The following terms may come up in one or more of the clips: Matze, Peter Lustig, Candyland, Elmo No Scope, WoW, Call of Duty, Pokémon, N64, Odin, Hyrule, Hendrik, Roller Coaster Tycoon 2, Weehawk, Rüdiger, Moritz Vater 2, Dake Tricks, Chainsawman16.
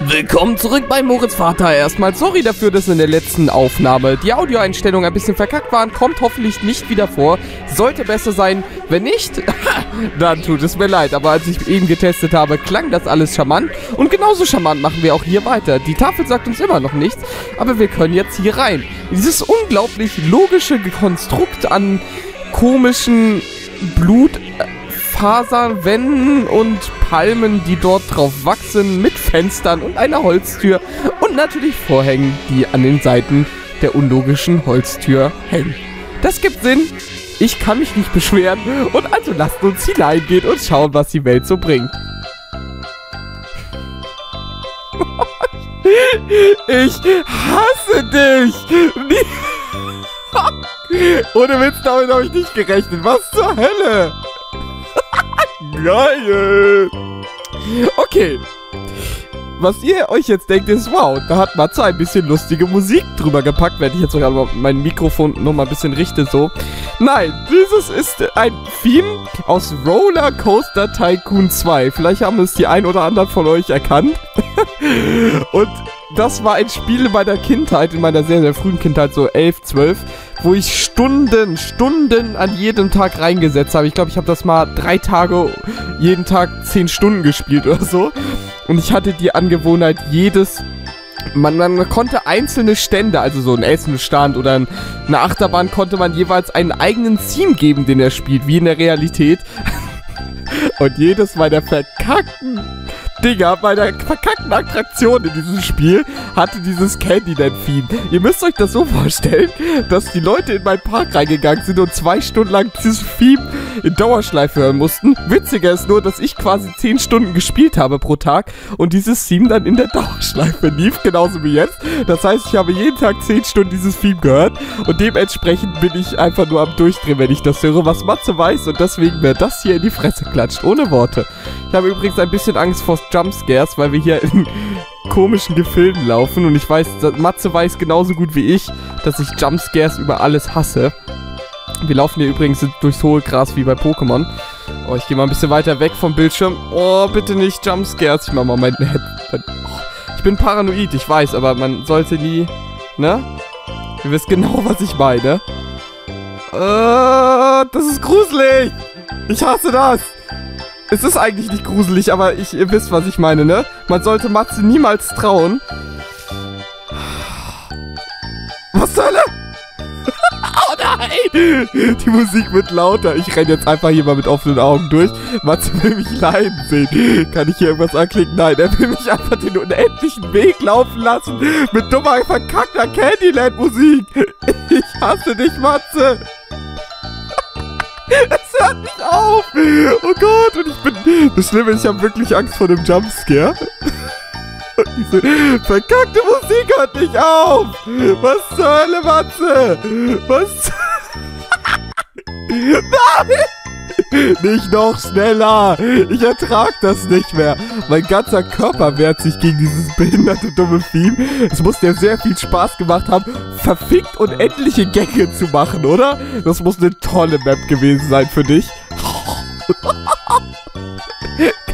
Willkommen zurück bei Moritz Vater. Erstmal sorry dafür, dass in der letzten Aufnahme die Audioeinstellungen ein bisschen verkackt waren. Kommt hoffentlich nicht wieder vor. Sollte besser sein. Wenn nicht, dann tut es mir leid. Aber als ich eben getestet habe, klang das alles charmant. Und genauso charmant machen wir auch hier weiter. Die Tafel sagt uns immer noch nichts, aber wir können jetzt hier rein. Dieses unglaublich logische Konstrukt an komischen Blutfasern, Wänden und Palmen, die dort drauf wachsen, mit Fenstern und einer Holztür und natürlich Vorhängen, die an den Seiten der unlogischen Holztür hängen. Das gibt Sinn, ich kann mich nicht beschweren und also lasst uns hineingehen und schauen, was die Welt so bringt. Ich hasse dich! Ohne Witz, damit habe ich nicht gerechnet. Was zur Hölle? Geil! Okay. Was ihr euch jetzt denkt, ist, wow, da hat Matze ein bisschen lustige Musik drüber gepackt, wenn ich jetzt sogar mein Mikrofon nochmal ein bisschen richte, so. Nein, dieses ist ein Theme aus Roller Coaster Tycoon 2. Vielleicht haben es die ein oder anderen von euch erkannt. Und das war ein Spiel in meiner Kindheit, in meiner sehr, sehr frühen Kindheit, so 11, 12, wo ich Stunden an jedem Tag reingesetzt habe. Ich glaube, ich habe das mal 3 Tage, jeden Tag 10 Stunden gespielt oder so. Und ich hatte die Angewohnheit, man konnte einzelne Stände, also so einen Essenstand oder eine Achterbahn, konnte man jeweils einen eigenen Theme geben, den er spielt, wie in der Realität. Und jedes Mal der verkackten Dinger, bei der verkackten Attraktion in diesem Spiel hatte dieses Candyland-Theme. Ihr müsst euch das so vorstellen, dass die Leute in meinen Park reingegangen sind und 2 Stunden lang dieses Theme in Dauerschleife hören mussten. Witziger ist nur, dass ich quasi 10 Stunden gespielt habe pro Tag und dieses Theme dann in der Dauerschleife lief, genauso wie jetzt. Das heißt, ich habe jeden Tag 10 Stunden dieses Theme gehört und dementsprechend bin ich einfach nur am Durchdrehen, wenn ich das höre, was Matze weiß, und deswegen wäre das hier in die Fresse klatscht, ohne Worte. Ich habe übrigens ein bisschen Angst vor Jumpscares, weil wir hier in komischen Gefilden laufen und ich weiß, Matze weiß genauso gut wie ich, dass ich Jumpscares über alles hasse. Wir laufen hier übrigens durchs hohe Gras wie bei Pokémon. Oh, ich gehe mal ein bisschen weiter weg vom Bildschirm. Oh, bitte nicht Jumpscares. Ich mach mal mein Head. Ich bin paranoid, ich weiß, aber man sollte nie, ne? Ihr wisst genau, was ich meine. Das ist gruselig. Ich hasse das. Es ist eigentlich nicht gruselig, aber ihr wisst, was ich meine, ne? Man sollte Matze niemals trauen. Was zur Hölle? Oh nein! Die Musik wird lauter. Ich renne jetzt einfach hier mal mit offenen Augen durch. Matze will mich leiden sehen. Kann ich hier irgendwas anklicken? Nein, er will mich einfach den unendlichen Weg laufen lassen. Mit dummer, verkackter Candyland-Musik. Ich hasse dich, Matze. Es hört nicht auf! Oh Gott, und das Schlimme ist, ich habe wirklich Angst vor dem Jumpscare. Und diese verkackte Musik hört nicht auf! Was zur Hölle, Matze? Was? Nein! Nicht noch schneller! Ich ertrag das nicht mehr! Mein ganzer Körper wehrt sich gegen dieses behinderte, dumme Theme. Es muss dir sehr viel Spaß gemacht haben, verfickt unendliche Gänge zu machen, oder? Das muss eine tolle Map gewesen sein für dich.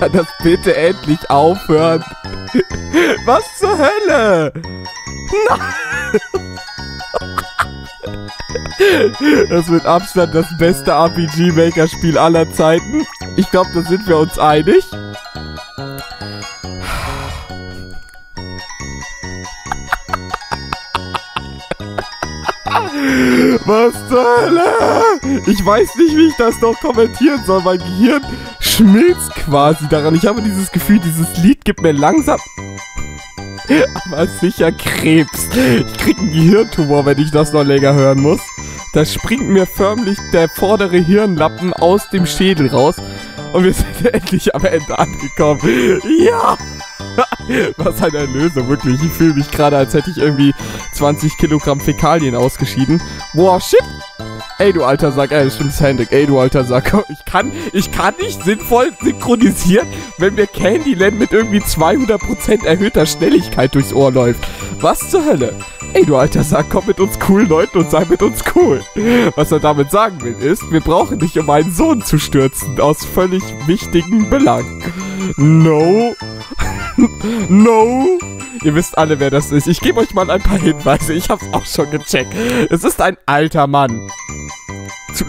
Kann das bitte endlich aufhören? Was zur Hölle? Nein! Das wird Abstand das beste RPG-Maker-Spiel aller Zeiten. Ich glaube, da sind wir uns einig. Was zur Hölle? Ich weiß nicht, wie ich das noch kommentieren soll. Mein Gehirn schmilzt quasi daran. Ich habe dieses Gefühl, dieses Lied gibt mir langsam, aber sicher Krebs. Ich kriege einen Gehirntumor, wenn ich das noch länger hören muss. Da springt mir förmlich der vordere Hirnlappen aus dem Schädel raus. Und wir sind endlich am Ende angekommen. Ja! Was eine Erlösung, wirklich. Ich fühle mich gerade, als hätte ich irgendwie 20 Kilogramm Fäkalien ausgeschieden. Boah, shit! Ey, du alter Sack. Stimmt's, Hendrik. Ey, du alter Sack. Ich kann nicht sinnvoll synchronisieren, wenn mir Candyland mit irgendwie 200% erhöhter Schnelligkeit durchs Ohr läuft. Was zur Hölle? Ey, du alter Sack, komm mit uns coolen Leuten und sei mit uns cool. Was er damit sagen will, ist, wir brauchen dich, um einen Sohn zu stürzen, aus völlig wichtigen Belangen. No. No! Ihr wisst alle, wer das ist. Ich gebe euch mal ein paar Hinweise. Ich hab's auch schon gecheckt. Es ist ein alter Mann.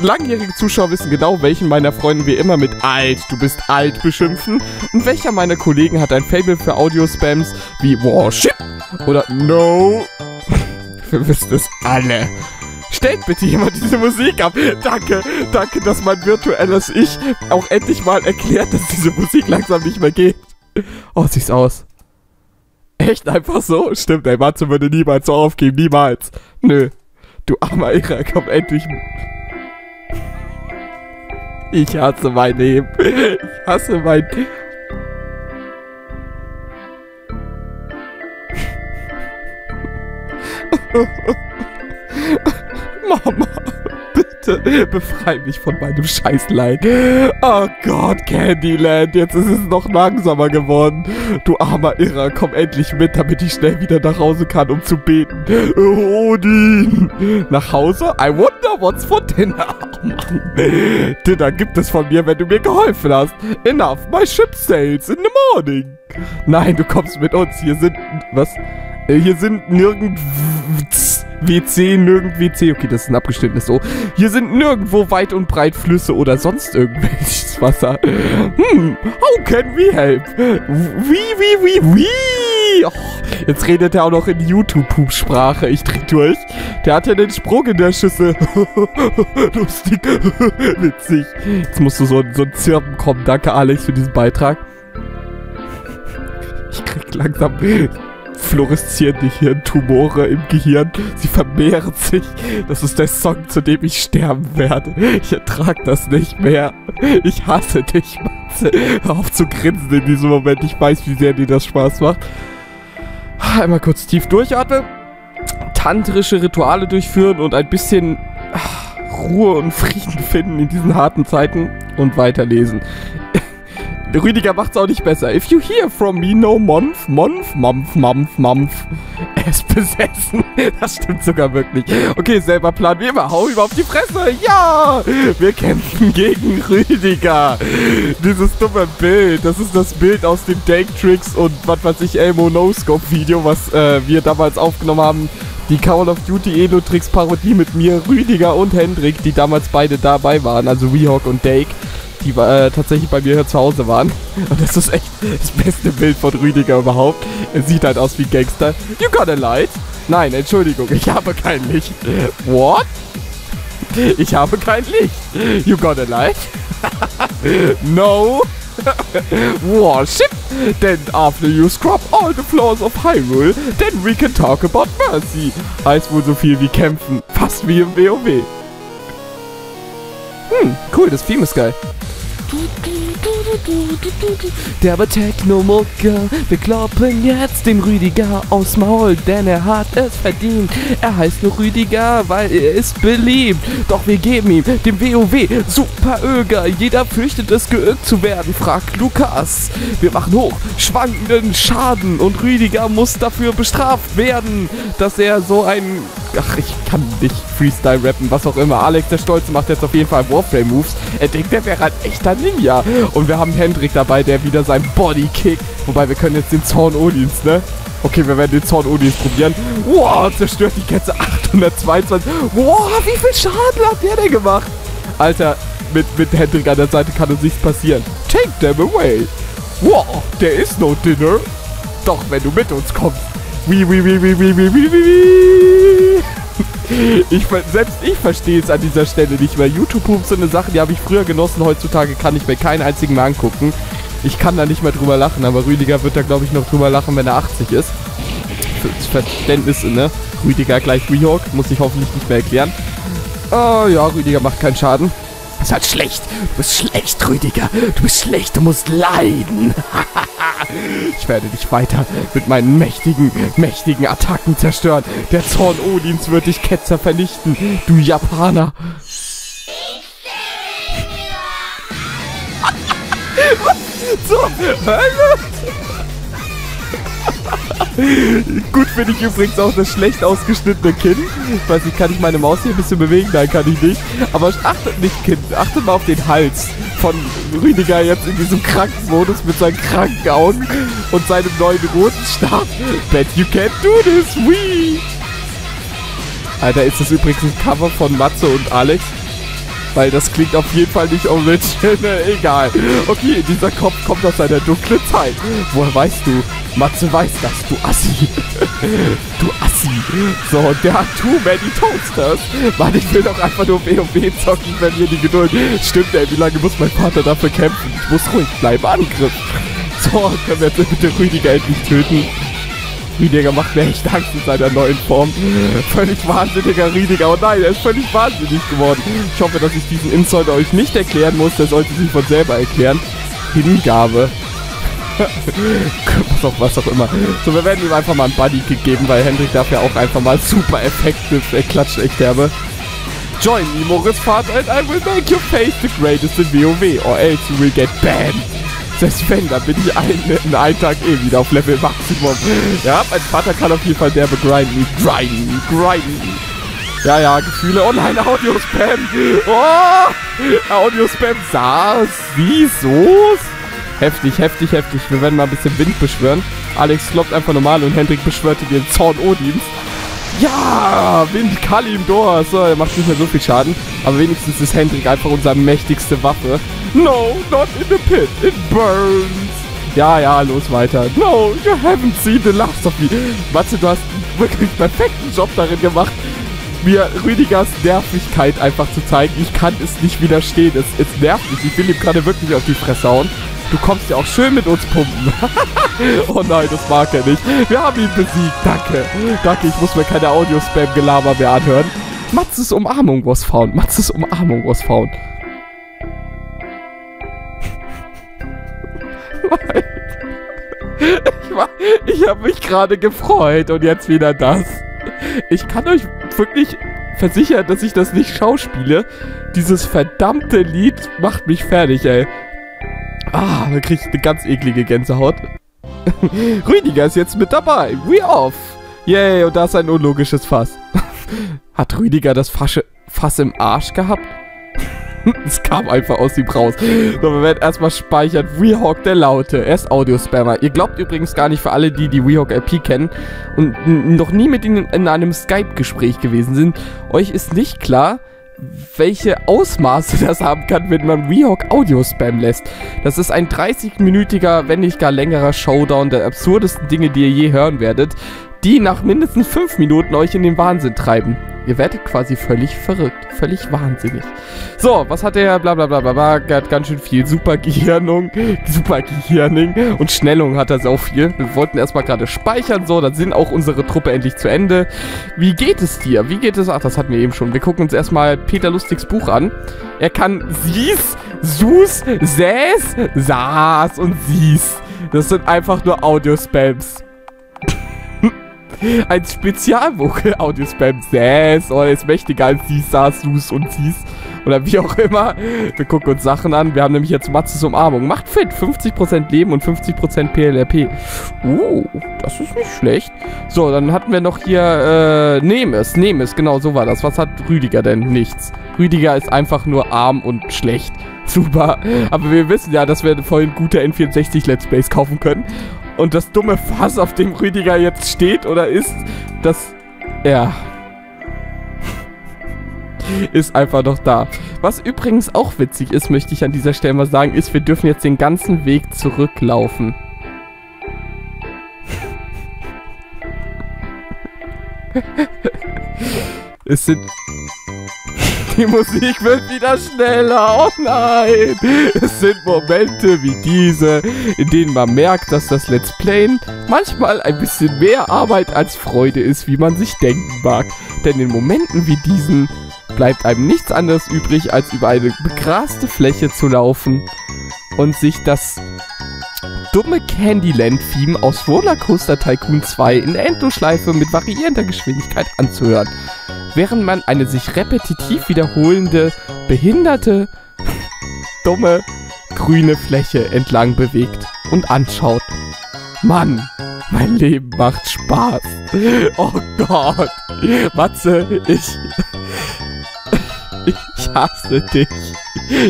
Langjährige Zuschauer wissen genau, welchen meiner Freunde wir immer mit alt, du bist alt beschimpfen. Und welcher meiner Kollegen hat ein Faible für Audio-Spams wie Warship oder No? Wir wissen es alle. Stellt bitte jemand diese Musik ab. Danke, danke, dass mein virtuelles Ich auch endlich mal erklärt, dass diese Musik langsam nicht mehr geht. Oh, sieh's aus. Echt einfach so? Stimmt, ey, Matze würde niemals so aufgeben, niemals. Nö, du armer Irrer, komm endlich. Ich hasse mein Leben. Ich hasse mein... Mama, bitte befreie mich von meinem Scheißleid. Oh Gott, Candyland, jetzt ist es noch langsamer geworden. Du armer Irrer, komm endlich mit, damit ich schnell wieder nach Hause kann, um zu beten. Odin! Nach Hause? I wonder what's for dinner. Oh Mann. Dinner gibt es von mir, wenn du mir geholfen hast. Enough, my ship sails in the morning. Nein, du kommst mit uns. Hier sind... Was? Hier sind nirgend WC. Okay, das ist ein abgestimmtes O. Hier sind nirgendwo weit und breit Flüsse oder sonst irgendwelches Wasser. Hm, how can we help? Wie. Oh, jetzt redet er auch noch in YouTube-Pup-Sprache. Ich dreh durch. Der hat ja den Sprung in der Schüssel. Lustig. Witzig. Jetzt musst du so ein Zirpen kommen. Danke, Alex, für diesen Beitrag. Ich krieg langsam... Fluoreszieren die Hirntumore im Gehirn. Sie vermehren sich. Das ist der Song, zu dem ich sterben werde. Ich ertrage das nicht mehr. Ich hasse dich, Matze. Hör auf zu grinsen in diesem Moment. Ich weiß, wie sehr dir das Spaß macht. Einmal kurz tief durchatmen. Tantrische Rituale durchführen und ein bisschen Ruhe und Frieden finden in diesen harten Zeiten. Und weiterlesen. Rüdiger macht's auch nicht besser. If you hear from me, no Monf. Er ist besessen. Das stimmt sogar wirklich. Okay, selber Plan wie immer. Hau ihm auf die Fresse. Ja! Wir kämpfen gegen Rüdiger. Dieses dumme Bild. Das ist das Bild aus dem Dake Tricks und was weiß ich, Elmo No Scope Video, was wir damals aufgenommen haben. Die Call of Duty Elo-Tricks Parodie mit mir, Rüdiger und Hendrik, die damals beide dabei waren. Also Weehawk und Dake. Die tatsächlich bei mir hier zu Hause waren. Und das ist echt das beste Bild von Rüdiger überhaupt. Er sieht halt aus wie Gangster. You got a light? Nein, Entschuldigung, ich habe kein Licht. What? Ich habe kein Licht. You got a light? No. Worship. Then after you scrub all the floors of Hyrule, then we can talk about mercy. Heißt wohl so viel wie kämpfen. Fast wie im WoW. Hm, cool, das Theme ist geil. Der war Techno-Mucker, wir kloppen jetzt dem Rüdiger aufs Maul, denn er hat es verdient. Er heißt nur Rüdiger, weil er ist beliebt. Doch wir geben ihm dem WoW Superöger. Jeder fürchtet es, geirrt zu werden, fragt Lukas. Wir machen hoch, schwankenden Schaden und Rüdiger muss dafür bestraft werden, dass er so ein... Ach, ich kann nicht Freestyle rappen, was auch immer. Alex, der Stolze, macht jetzt auf jeden Fall Warframe-Moves. Er denkt, er wäre ein echter Ninja. Und wir haben Hendrik dabei, der wieder seinen Bodykick. Wobei, wir können jetzt den Zorn Odins, ne? Okay, wir werden den Zorn Odins probieren. Wow, zerstört die Katze 822. Wow, wie viel Schaden hat der denn gemacht? Alter, mit Hendrik an der Seite kann uns nichts passieren. Take them away. Wow, there is no dinner. Doch, wenn du mit uns kommst. Selbst ich verstehe es an dieser Stelle nicht mehr. YouTube-Poops sind eine Sache, die habe ich früher genossen. Heutzutage kann ich mir keinen einzigen mehr angucken. Ich kann da nicht mehr drüber lachen, aber Rüdiger wird da, glaube ich, noch drüber lachen, wenn er 80 ist. Das Verständnis, ne? Rüdiger gleich Weehawk, muss ich hoffentlich nicht mehr erklären. Oh ja, Rüdiger macht keinen Schaden. Das ist halt schlecht. Du bist schlecht, Rüdiger. Du bist schlecht, du musst leiden. Ich werde dich weiter mit meinen mächtigen Attacken zerstören. Der Zorn Odins wird dich Ketzer vernichten, du Japaner. Was zur Hölle? Gut finde ich übrigens auch das schlecht ausgeschnittene Kinn. Ich weiß nicht, kann ich meine Maus hier ein bisschen bewegen? Nein, kann ich nicht. Aber achtet nicht, Kind. Achtet mal auf den Hals von Rüdiger jetzt in diesem Krankenmodus mit seinen kranken Augen und seinem neuen roten Stab. Bet you can't do this, wee! Alter, ist das übrigens ein Cover von Matze und Alex? Weil das klingt auf jeden Fall nicht original. Egal. Okay, dieser Kopf kommt aus einer dunklen Zeit. Woher weißt du? Matze weiß das, du Assi. Du Assi. So, und der hat too many Toasters. Mann, ich will doch einfach nur WoW zocken, wenn mir die Geduld... Stimmt, ey, wie lange muss mein Vater dafür kämpfen? Ich muss ruhig bleiben, Angriff. So, können wir jetzt bitte Rüdiger endlich töten? Rüdiger macht mir echt Angst in seiner neuen Form. Völlig wahnsinniger Rüdiger. Oh nein, er ist völlig wahnsinnig geworden. Ich hoffe, dass ich diesen Insult euch nicht erklären muss. Der sollte sich von selber erklären. Hingabe. Was auch immer. So, wir werden ihm einfach mal einen Buddy-Kick geben, weil Hendrik darf ja auch einfach mal super effektiv klatschen, echt derbe. Join me, Moritz Vater, and I will make your face the greatest in WoW, or else you will get banned. Selbst wenn, dann bin ich einen Tag eh wieder auf Level Maximum. Ja, mein Vater kann auf jeden Fall derbe grinden. Grinden, grinden. Ja, ja, Gefühle. Oh nein, Audio-Spam. Oh, Audio-Spam. Saß, wieso? Heftig, heftig, heftig. Wir werden mal ein bisschen Wind beschwören. Alex kloppt einfach normal und Hendrik beschwörte den Zorn Odins. Ja, Wind, Kali im Door. So, er macht nicht mehr so viel Schaden. Aber wenigstens ist Hendrik einfach unsere mächtigste Waffe. No, not in the pit. It burns. Ja, ja, los weiter. No, you haven't seen the last of me. Matze, du hast wirklich einen perfekten Job darin gemacht, mir Rüdigers Nervigkeit einfach zu zeigen. Ich kann es nicht widerstehen. Es nervt mich. Ich will ihm gerade wirklich auf die Fresse hauen. Du kommst ja auch schön mit uns pumpen. Oh nein, das mag er nicht. Wir haben ihn besiegt. Danke. Danke, ich muss mir keine Audio-Spam-Gelaber mehr anhören. Matzes Umarmung was found. Matzes Umarmung was found. Ich habe mich gerade gefreut und jetzt wieder das. Ich kann euch wirklich versichern, dass ich das nicht schauspiele. Dieses verdammte Lied macht mich fertig, ey. Ah, da kriege ich eine ganz eklige Gänsehaut. Rüdiger ist jetzt mit dabei. We off. Yay, und da ist ein unlogisches Fass. Hat Rüdiger das Fass im Arsch gehabt? Es kam einfach aus ihm raus. So, wir werden erstmal speichern. Weehawk der Laute. Er ist Audio-Spammer. Ihr glaubt übrigens gar nicht, für alle, die die Weehawk-IP kennen und noch nie mit ihnen in einem Skype-Gespräch gewesen sind, euch ist nicht klar, welche Ausmaße das haben kann, wenn man Weehawk Audio-Spam lässt. Das ist ein 30-minütiger, wenn nicht gar längerer Showdown der absurdesten Dinge, die ihr je hören werdet, die nach mindestens 5 Minuten euch in den Wahnsinn treiben. Ihr werdet quasi völlig verrückt, völlig wahnsinnig. So, was hat der? Blablabla, er hat ganz schön viel. Supergehirnung und Schnellung hat er so viel. Wir wollten erstmal gerade speichern, so, dann sind auch unsere Truppe endlich zu Ende. Wie geht es dir? Wie geht es? Ach, das hatten wir eben schon. Wir gucken uns erstmal Peter Lustigs Buch an. Er kann Sies, Sus, Säs, Saas und Sies. Das sind einfach nur Audio-Spams. Ein Spezialvokal Audio-Spam. Säs, oh, er ist mächtiger als dies, saß, sus und dies. Oder wie auch immer. Wir gucken uns Sachen an. Wir haben nämlich jetzt Matzes Umarmung. Macht fit. 50% Leben und 50% PLRP. Das ist nicht schlecht. So, dann hatten wir noch hier, nehm es. Genau, so war das. Was hat Rüdiger denn? Nichts. Rüdiger ist einfach nur arm und schlecht. Super. Aber wir wissen ja, dass wir vorhin gute N64 Let's Plays kaufen können. Und das dumme Fass, auf dem Rüdiger jetzt steht oder ist, das, ja, ist einfach noch da. Was übrigens auch witzig ist, möchte ich an dieser Stelle mal sagen, ist, wir dürfen jetzt den ganzen Weg zurücklaufen. Es sind... Die Musik wird wieder schneller. Oh nein. Es sind Momente wie diese, in denen man merkt, dass das Let's Playen manchmal ein bisschen mehr Arbeit als Freude ist, wie man sich denken mag. Denn in Momenten wie diesen bleibt einem nichts anderes übrig, als über eine begraste Fläche zu laufen und sich das dumme Candyland-Theme aus Roller Coaster Tycoon 2 in Endlosschleife mit variierender Geschwindigkeit anzuhören. Während man eine sich repetitiv wiederholende, behinderte, dumme, grüne Fläche entlang bewegt und anschaut. Mann, Mein Leben macht Spaß. Oh Gott. Matze, ich hasse dich.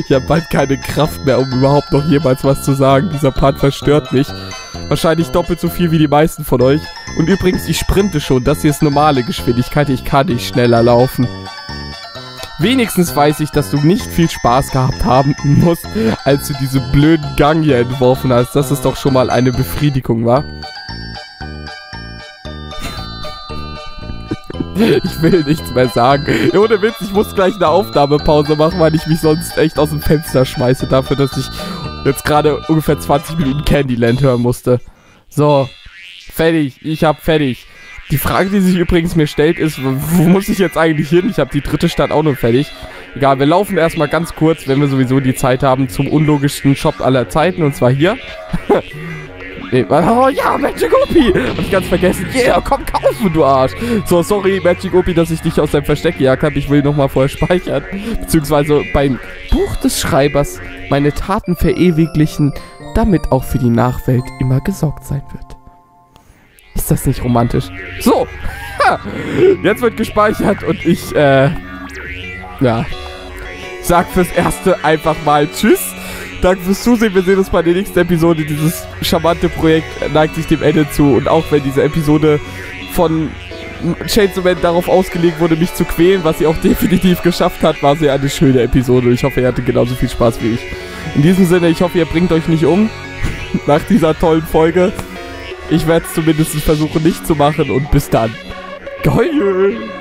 Ich habe bald keine Kraft mehr, um überhaupt noch jemals was zu sagen. Dieser Part verstört mich. Wahrscheinlich doppelt so viel wie die meisten von euch. Und übrigens, ich sprinte schon. Das hier ist normale Geschwindigkeit. Ich kann nicht schneller laufen. Wenigstens weiß ich, dass du nicht viel Spaß gehabt haben musst, als du diese blöden Gang hier entworfen hast. Das ist doch schon mal eine Befriedigung, wa? Ich will nichts mehr sagen. Ohne Witz, ich muss gleich eine Aufnahmepause machen, weil ich mich sonst echt aus dem Fenster schmeiße dafür, dass ich jetzt gerade ungefähr 20 Minuten Candyland hören musste. So, fertig. Ich hab fertig. Die Frage, die sich übrigens mir stellt, ist, wo muss ich jetzt eigentlich hin? Ich habe die dritte Stadt auch noch fertig. Egal, wir laufen erstmal ganz kurz, wenn wir sowieso die Zeit haben, zum unlogischsten Shop aller Zeiten. Und zwar hier. Nee, oh ja, Magic Opie! Hab ich ganz vergessen. Yeah, komm, kaufen, du Arsch! So, sorry, Magic Opie, dass ich dich aus deinem Versteck gejagt habe. Ich will nochmal vorher speichern. Beziehungsweise beim Buch des Schreibers meine Taten verewiglichen, damit auch für die Nachwelt immer gesorgt sein wird. Ist das nicht romantisch? So! Ha. Jetzt wird gespeichert und ich, ja. Sag fürs Erste einfach mal Tschüss. Danke fürs Zusehen. Wir sehen uns bei der nächsten Episode. Dieses charmante Projekt neigt sich dem Ende zu. Und auch wenn diese Episode von Chainsawman darauf ausgelegt wurde, mich zu quälen, was sie auch definitiv geschafft hat, war sie eine schöne Episode. Ich hoffe, ihr hattet genauso viel Spaß wie ich. In diesem Sinne, ich hoffe, ihr bringt euch nicht um. Nach dieser tollen Folge. Ich werde es zumindest versuchen, nicht zu machen und bis dann. Geil!